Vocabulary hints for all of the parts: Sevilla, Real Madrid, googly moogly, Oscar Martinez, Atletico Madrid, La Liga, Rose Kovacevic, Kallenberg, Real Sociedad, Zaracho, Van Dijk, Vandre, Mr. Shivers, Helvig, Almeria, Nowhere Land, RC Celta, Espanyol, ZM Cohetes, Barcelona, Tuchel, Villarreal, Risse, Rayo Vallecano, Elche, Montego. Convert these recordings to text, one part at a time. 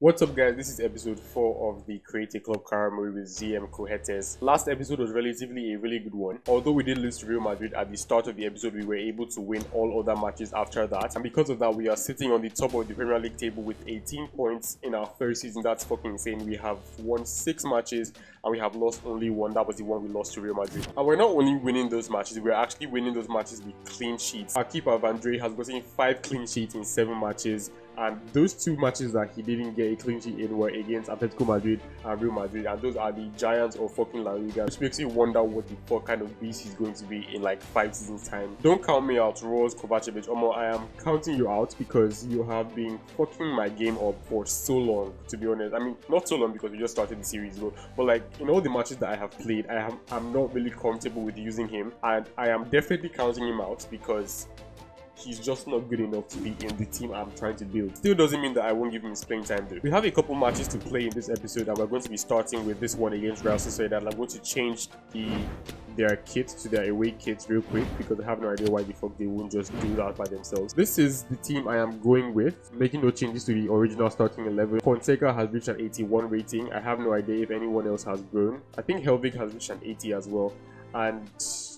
What's up, guys? This is episode 4 of the Create a Club Caramel with ZM Cohetes. Last episode was relatively a really good one. Although we did lose to Real Madrid at the start of the episode, we were able to win all other matches after that. And because of that, we are sitting on the top of the Premier League table with 18 points in our third season. That's fucking insane. We have won 6 matches and we have lost only one. That was the one we lost to Real Madrid. And we're not only winning those matches, we're actually winning those matches with clean sheets. Our keeper, Vandre, has gotten 5 clean sheets in 7 matches. And those 2 matches that he didn't get a clean sheet in were against Atletico Madrid and Real Madrid, and those are the giants of fucking La Liga, which makes you wonder what the fuck kind of beast he's going to be in like 5 seasons time. Don't count me out, Rose Kovacevic. Omo, I am counting you out because you have been fucking my game up for so long, to be honest. I mean, not so long because we just started the series, but like in all the matches that I have played, I'm not really comfortable with using him, and I am definitely counting him out because he's just not good enough to be in the team I'm trying to build. Still doesn't mean that I won't give him his playing time though. We have a couple matches to play in this episode, and we're going to be starting with this one against Real Sociedad. I'm going to change their kit to their away kits real quick because I have no idea why the fuck they won't just do that by themselves. This is the team I am going with, making no changes to the original starting 11. Fonseca has reached an 81 rating. I have no idea if anyone else has grown. I think Helvig has reached an 80 as well, and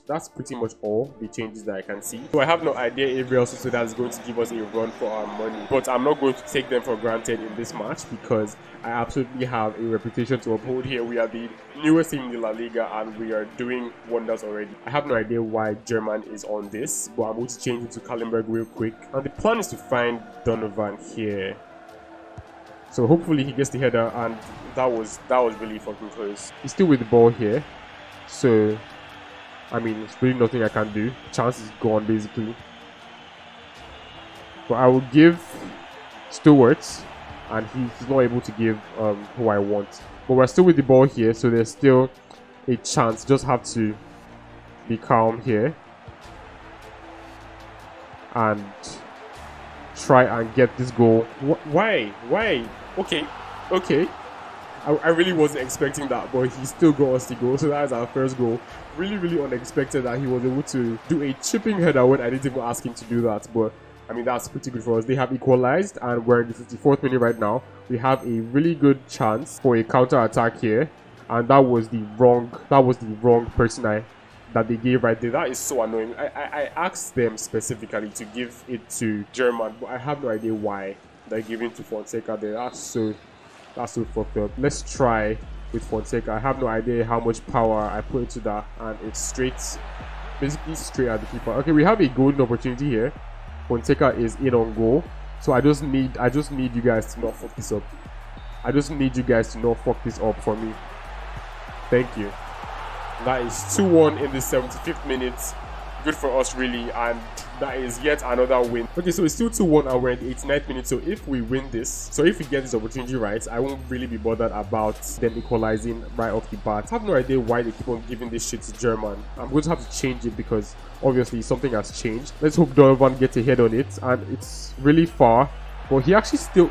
that's pretty much all the changes that I can see. So I have no idea if Real Sociedad is going to give us a run for our money, but I'm not going to take them for granted in this match because I absolutely have a reputation to uphold here. We are the newest team in the La Liga and we are doing wonders already. I have no idea why German is on this, but I'm going to change it to Kallenberg real quick. And the plan is to find Donovan here. So hopefully he gets the header, and that was really fucking close. He's still with the ball here, so I mean, it's really nothing I can do. Chance is gone, basically. But I will give Stewart, and he's not able to give who I want. But we're still with the ball here, so there's still a chance. Just have to be calm here and try and get this goal. Why? Okay. I really wasn't expecting that, but he still got us the goal, so that is our first goal. Really unexpected that he was able to do a chipping header when I didn't even ask him to do that, but I mean, that's pretty good for us. They have equalized, and we're in the 54th minute right now. We have a really good chance for a counter-attack here, and that was the wrong person that they gave right there. That is so annoying. I asked them specifically to give it to German, but I have no idea why they're giving it to Fonseca there. That's so fucked up. Let's try with Fonseca. I have no idea how much power I put into that, and it's basically straight at the keeper. Okay, we have a golden opportunity here. Fonseca is in on goal, so I just need you guys to not fuck this up. I just need you guys to not fuck this up for me. Thank you. That is 2-1 in the 75th minute. Good for us, really, and that is yet another win. Okay, so it's still 2-1 and we're in the 89th minute, so if we win this, so if we get this opportunity right, I won't really be bothered about them equalizing right off the bat. I have no idea why they keep on giving this shit to German. I'm going to have to change it because obviously something has changed. Let's hope Donovan gets a head on it, and it's really far, but he actually still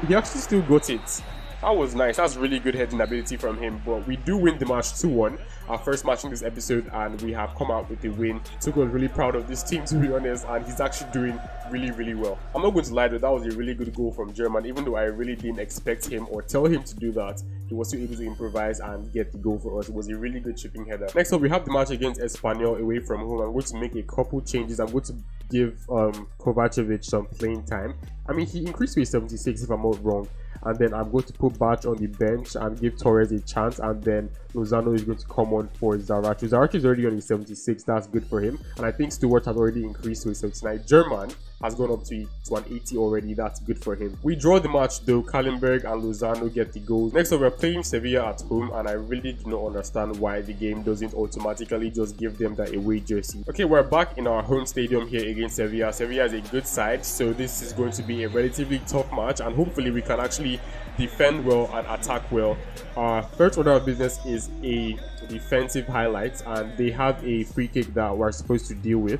got it. That was nice. That's really good heading ability from him, but we do win the match 2-1, our first match in this episode, and we have come out with a win. Tuchel is really proud of this team, to be honest, and he's actually doing really well. I'm not going to lie though, that was a really good goal from German, even though I really didn't expect him or tell him to do that. He was still able to improvise and get the goal for us. It was a really good chipping header. Next up, we have the match against Espanyol away from home. I'm going to make a couple changes. I'm going to give Kovacevic some playing time. I mean, he increased to a 76 if I'm not wrong. And then I'm going to put Batch on the bench and give Torres a chance, and then Lozano is going to come on for Zaracho. Zaracho is already on a 76, that's good for him. And I think Stewart has already increased to a 79. German has gone up to an 80 already, that's good for him. We draw the match though. Kallenberg and Lozano get the goals. Next up, we're playing Sevilla at home, and I really do not understand why the game doesn't automatically just give them that away jersey. Okay, we're back in our home stadium here against Sevilla. Sevilla is a good side, so this is going to be a relatively tough match, and hopefully we can actually defend well and attack well. Our first order of business is a defensive highlight, and they have a free kick that we're supposed to deal with.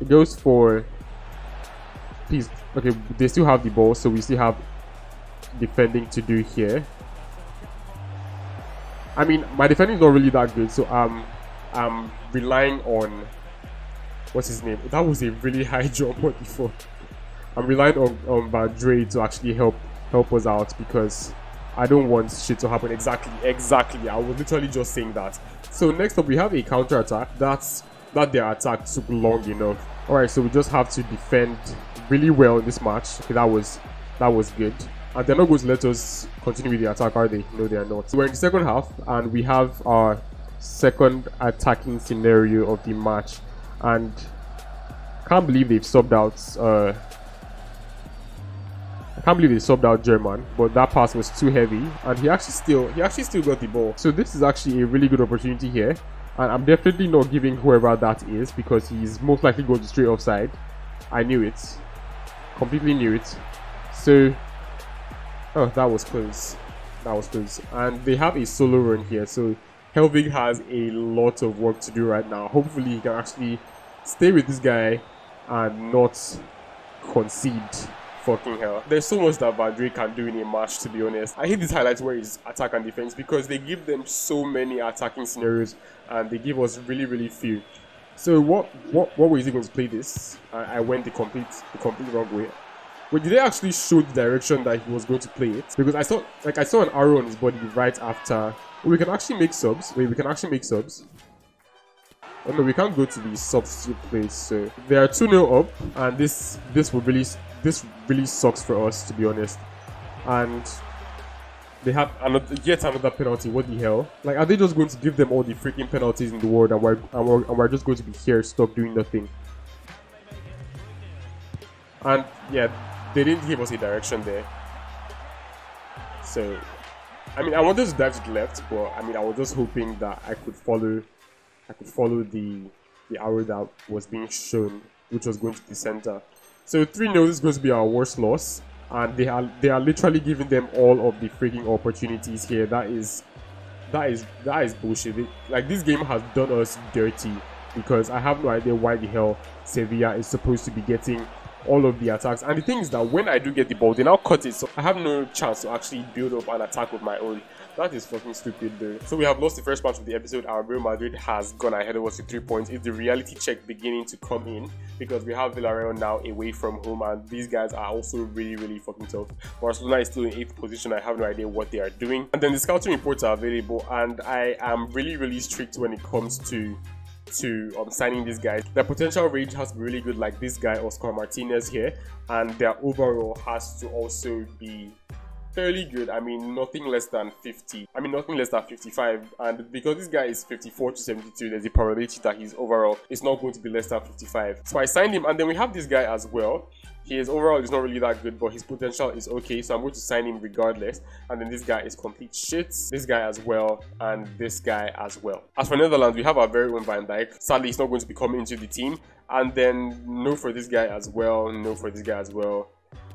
It goes for... Please. Okay, they still have the ball, so we still have defending to do here. I mean, my defending is not really that good, so I'm relying on what's his name. That was a really high jump. What the fuck? I'm relying on Vandre to actually help us out because I don't want shit to happen. Exactly. I was literally just saying that. So next up, we have a counter attack. That their attack took long enough. All right, so we just have to defend really well in this match. Okay, that was good. And they're not going to let us continue with the attack, are they? No, they are not. So we're in the second half, and we have our second attacking scenario of the match. And can't believe they've subbed out. I can't believe they subbed out German, but that pass was too heavy, and he actually still got the ball. So this is actually a really good opportunity here, and I'm definitely not giving whoever that is, because he's most likely going to straight offside. I knew it, completely knew it. So, oh, that was close. And they have a solo run here, so Helvig has a lot of work to do right now. Hopefully he can actually stay with this guy and not concede. Fucking hell. There's so much that Vadre can do in a match, to be honest. I hate these highlights where it's attack and defense, because they give them so many attacking scenarios and they give us really few. So what was he going to play this? I went the complete wrong way. But did they actually show the direction that he was going to play it? Because I saw an arrow on his body right after. We can actually make subs. Wait, we can actually make subs. Oh no, we can't go to the substitute place. So they are 2-0 up, and this really sucks for us, to be honest. And they have yet another penalty. What the hell? Like, are they just going to give them all the freaking penalties in the world, and we're just going to be here stuck doing nothing? And yeah, they didn't give us a direction there. So, I mean, I wanted to dive to the left, but I mean, I was just hoping that I could follow the arrow that was being shown, which was going to the center. So 3-0 is going to be our worst loss, and they are literally giving them all of the freaking opportunities here. That is bullshit. Like, this game has done us dirty, because I have no idea why the hell Sevilla is supposed to be getting all of the attacks. And the thing is that when I do get the ball, they now cut it, so I have no chance to actually build up an attack with my own. That is fucking stupid, though. So we have lost the first match of the episode, and Real Madrid has gone ahead of us with 3 points. It's the reality check beginning to come in, because we have Villarreal now away from home, and these guys are also really fucking tough. Barcelona is still in 8th position. I have no idea what they are doing. And then the scouting reports are available, and I am really strict when it comes to signing these guys. Their potential range has to be really good, like this guy Oscar Martinez here, and their overall has to also be fairly good. I mean, nothing less than 50. I mean, nothing less than 55. And because this guy is 54 to 72, there's a probability that his overall is not going to be less than 55. So I signed him, and then we have this guy as well. His overall is not really that good, but his potential is okay, so I'm going to sign him regardless. And then this guy is complete shit. This guy as well, and this guy as well. As for Netherlands, we have our very own Van Dijk. Sadly, he's not going to be coming into the team. And then no for this guy as well, no for this guy as well.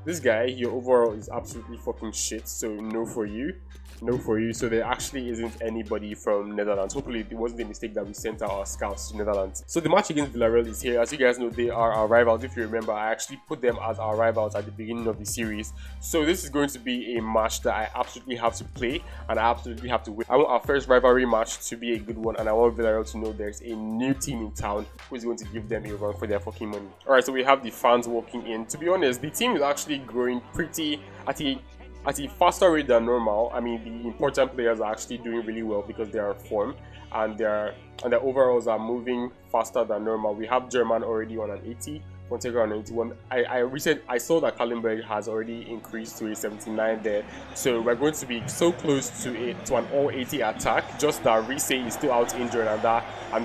This guy, your overall is absolutely fucking shit, so no for you. No for you. So there actually isn't anybody from Netherlands. Hopefully it wasn't a mistake that we sent out our scouts to Netherlands. So the match against Villarreal is here. As you guys know, they are our rivals. If you remember, I actually put them as our rivals at the beginning of the series. So this is going to be a match that I absolutely have to play, and I absolutely have to win. I want our first rivalry match to be a good one, and I want Villarreal to know there's a new team in town who is going to give them a run for their fucking money. Alright, so we have the fans walking in. To be honest, the team is actually growing pretty at a faster rate than normal. I mean, the important players are actually doing really well because they are in form, and their overalls are moving faster than normal. We have German already on an 80, Montego on 91. I saw that Kallenberg has already increased to a 79 there, so we're going to be so close to an all 80 attack. Just that Risse is still out injured, and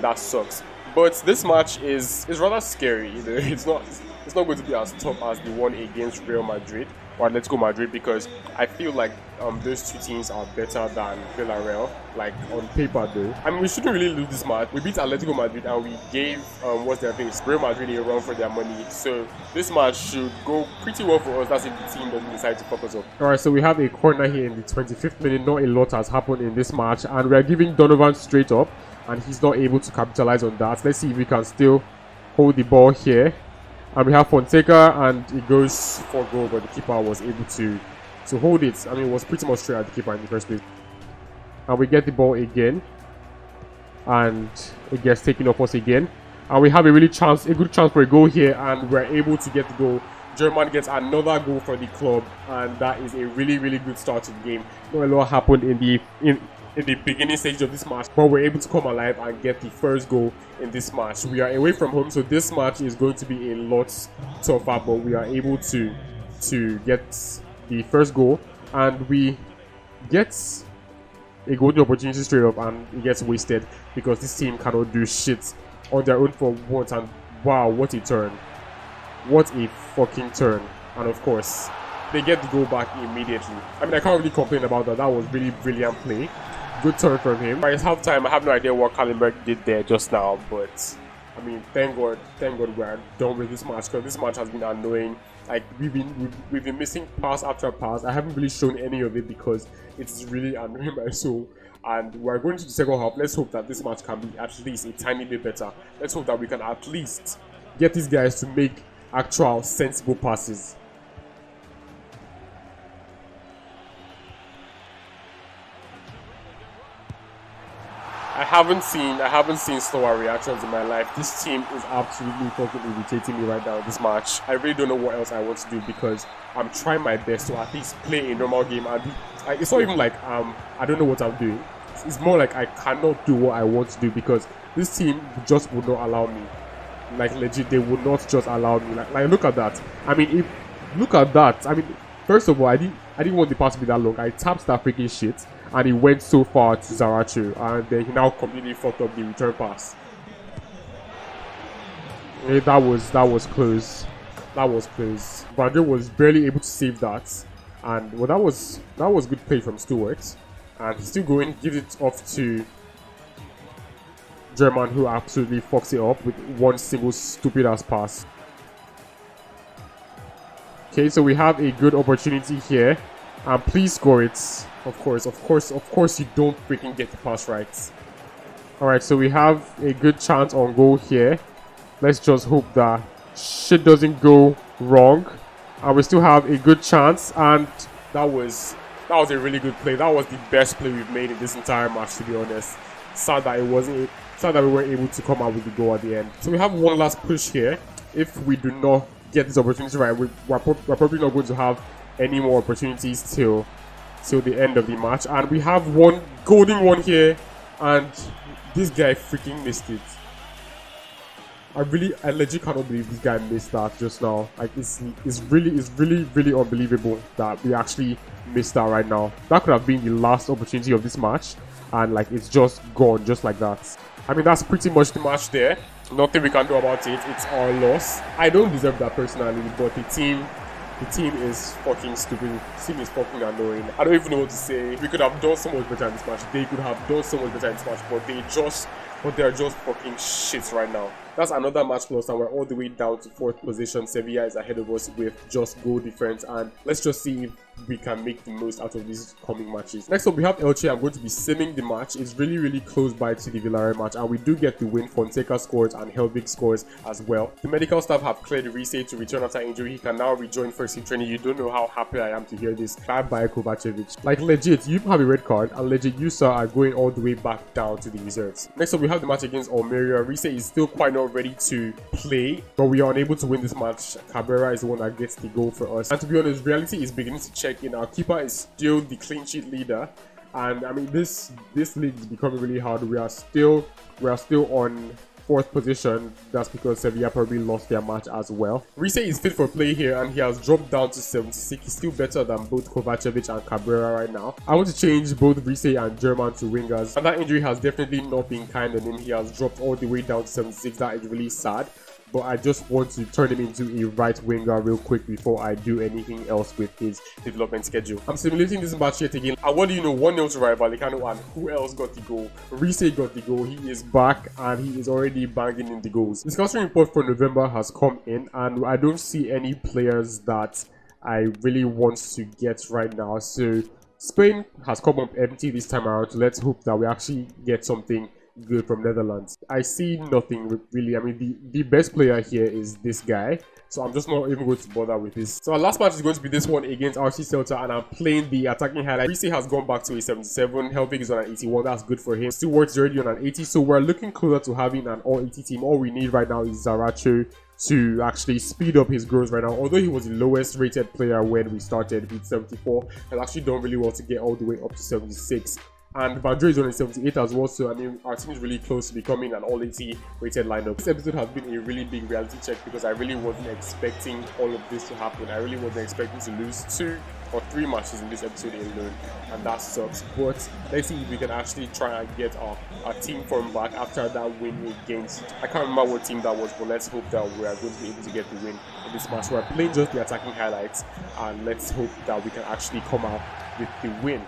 that sucks. But this match is rather scary. You know, it's not going to be as tough as the one against Real Madrid or Atletico Madrid, because I feel like those two teams are better than Villarreal, like on paper though. I mean, we shouldn't really lose this match. We beat Atletico Madrid, and we gave what's their face, Real Madrid, a run for their money. So this match should go pretty well for us. That's if the team doesn't decide to fuck us up. Alright, so we have a corner here in the 25th minute. Not a lot has happened in this match, and we're giving Donovan straight up, and he's not able to capitalize on that. Let's see if we can still hold the ball here. And we have Fonseca, and it goes for goal, but the keeper was able to hold it. I mean, it was pretty much straight at the keeper in the first place. And we get the ball again, and it gets taken off us again. And we have a good chance for a goal here, and we're able to get the goal. German gets another goal for the club, and that is a really, really good start to the game. Not a lot happened in the beginning stage of this match, but we're able to come alive and get the first goal in this match. We are away from home, so this match is going to be a lot tougher, but we are able to get the first goal, and we get a golden opportunity straight up, and it gets wasted because this team cannot do shit on their own for once. And wow, what a turn. What a fucking turn. And of course, they get the goal back immediately. I mean, I can't really complain about that. That was really brilliant play. Good turn from him. Right, it's half time. I have no idea what Kallenberg did there just now, but I mean, thank God we are done with this match, because this match has been annoying. Like, we've been missing pass after pass. I haven't really shown any of it because it's really annoying my soul. And we're going to the second half. Let's hope that this match can be at least a tiny bit better. Let's hope that we can at least get these guys to make actual sensible passes. I haven't seen slower reactions in my life. This team is absolutely fucking irritating me right now in this match. I really don't know what else I want to do, because I'm trying my best to at least play a normal game. And it's not even like I don't know what I'm doing. It's more like I cannot do what I want to do, because this team just would not allow me. Like, legit, they would not just allow me. Like look at that. I mean, if look at that. I mean, first of all, I didn't want the pass to be that long. I tapped that freaking shit, and he went so far to Zaracho, and then he now completely fucked up the return pass. Yeah, that was close. That was close. Brandon was barely able to save that, and well, that was good play from Stewart, and he's still going. Gives it off to German, who absolutely fucks it up with one single stupid ass pass. Okay, so we have a good opportunity here, and please score it. Of course you don't freaking get the pass right. Alright, so we have a good chance on goal here. Let's just hope that shit doesn't go wrong, and we still have a good chance. And that was a really good play. That was the best play we've made in this entire match, to be honest. Sad that we weren't able to come out with the goal at the end. So we have one last push here. If we do not get this opportunity right, we're probably not going to have any more opportunities till the end of the match. And we have one golden one here, and this guy freaking missed it. I legit cannot believe this guy missed that just now. Like, it's really unbelievable that we actually missed that right now. That could have been the last opportunity of this match, and like, it's just gone just like that. I mean, that's pretty much the match there. Nothing we can do about it. It's our loss. I don't deserve that personally, but the team is fucking stupid. The team is fucking annoying. I don't even know what to say. We could have done so much better in this match. They could have done so much better in this match, but they are just fucking shit right now. That's another match loss, and we're all the way down to 4th position. Sevilla is ahead of us with just goal difference, and let's just see if we can make the most out of these coming matches. Next up, we have Elche. I'm going to be simming the match. It's really, really close by to the Villarreal match, and we do get the win. Fonseca scores and Helvig scores as well. The medical staff have cleared Risse to return after injury. He can now rejoin first team training. You don't know how happy I am to hear this. Bad by Kovacevic. Like, legit, you have a red card, and legit, you sir are going all the way back down to the reserves. Next up, we have the match against Almeria. Risse is still quite not ready to play, but we are unable to win this match. Cabrera is the one that gets the goal for us. And to be honest, reality is beginning to check in. Our keeper is still the clean sheet leader, and I mean, this league is becoming really hard. We are still on 4th position. That's because Sevilla probably lost their match as well. Risse is fit for play here, and he has dropped down to 76. He's still better than both Kovacevic and Cabrera right now. I want to change both Risse and German to wingers, and that injury has definitely not been kind on him. He has dropped all the way down to 76. That is really sad, but I just want to turn him into a right winger real quick before I do anything else with his development schedule. I'm simulating this match yet again, and what do you know, 1-0 to Rayo Vallecano, and who else got the goal? Risse got the goal. He is back, and he is already banging in the goals. The scouting report for November has come in, and I don't see any players that I really want to get right now, so Spain has come up empty this time around, so let's hope that we actually get something good from Netherlands. I see nothing really. I mean, the best player here is this guy, so I'm just not even going to bother with this. So our last match is going to be this one against RC Celta, and I'm playing the attacking highlight. Risse has gone back to a 77. Helvig is on an 81. That's good for him. Stewart's already on an 80, so we're looking closer to having an all 80 team. All we need right now is Zaracho to actually speed up his growth right now. Although he was the lowest rated player when we started with 74, has actually done really well to get all the way up to 76. And Vandre is only 78 as well, so I mean, our team is really close to becoming an all-80 rated lineup. This episode has been a really big reality check because I really wasn't expecting all of this to happen. I really wasn't expecting to lose 2 or 3 matches in this episode alone, and that sucks. But let's see if we can actually try and get our team form back after that win against, I can't remember what team that was, but let's hope that we are going to be able to get the win in this match. We're playing just the attacking highlights, and let's hope that we can actually come out with the win.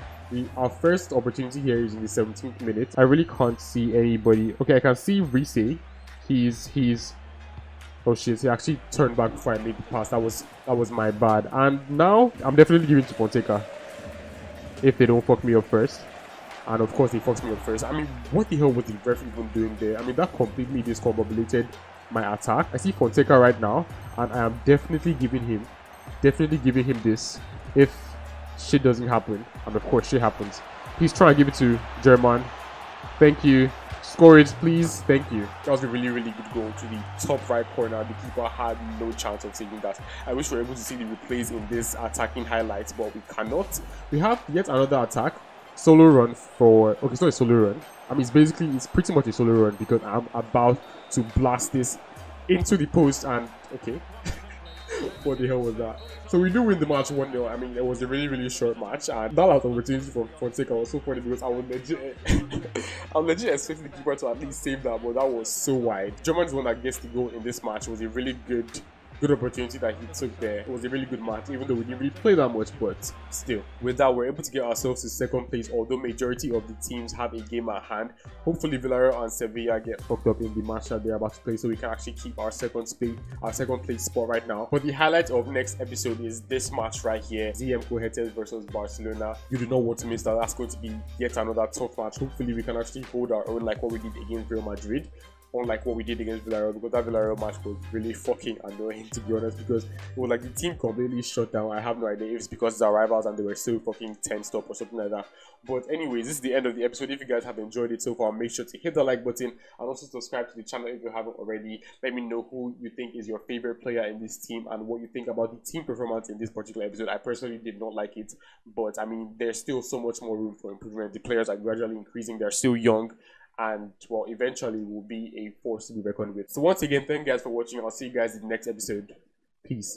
Our first opportunity here is in the 17th minute. I really can't see anybody. Okay, I can see Risse. He's oh shit, he actually turned back before I made the pass. That was my bad. And now I'm definitely giving to Fonseca if they don't fuck me up first. And of course they fucked me up first. I mean, what the hell was the ref even doing there? I mean, that completely discombobulated my attack. I see Fonseca right now, and I am definitely giving him this if shit doesn't happen, and of course shit happens. Please try and give it to German. Thank you. Score it, please. Thank you. That was a really, really good goal to the top right corner. The keeper had no chance of saving that. I wish we were able to see the replays in this attacking highlights, but we cannot. We have yet another attack. Solo run for... okay, it's not a solo run. I mean, it's pretty much a solo run because I'm about to blast this into the post and... okay. What the hell was that? So we do win the match 1-0. I mean, it was a really, really short match, and that last opportunity for Fonseca was so funny because I was legit expecting the keeper to at least save that, but that was so wide. German's one that gets the goal in this match was a really good opportunity that he took there. It was a really good match, even though we didn't really play that much, but still. With that, we're able to get ourselves to second place, although majority of the teams have a game at hand. Hopefully Villarreal and Sevilla get fucked up in the match that they're about to play, so we can actually keep our second place spot right now. But the highlight of next episode is this match right here, ZM Cohetes versus Barcelona. You do not want to miss that. That's going to be yet another tough match. Hopefully we can actually hold our own like what we did against Real Madrid. Unlike what we did against Villarreal, because that Villarreal match was really fucking annoying, to be honest, because it was like the team completely shut down. I have no idea if it's because it's our rivals and they were so fucking tensed up or something like that. But anyways, this is the end of the episode. If you guys have enjoyed it so far, make sure to hit the like button and also subscribe to the channel if you haven't already. Let me know who you think is your favorite player in this team and what you think about the team performance in this particular episode. I personally did not like it, but I mean, there's still so much more room for improvement. The players are gradually increasing. They're still young, and well, eventually will be a force to be reckoned with. So once again, thank you guys for watching. I'll see you guys in the next episode. Peace.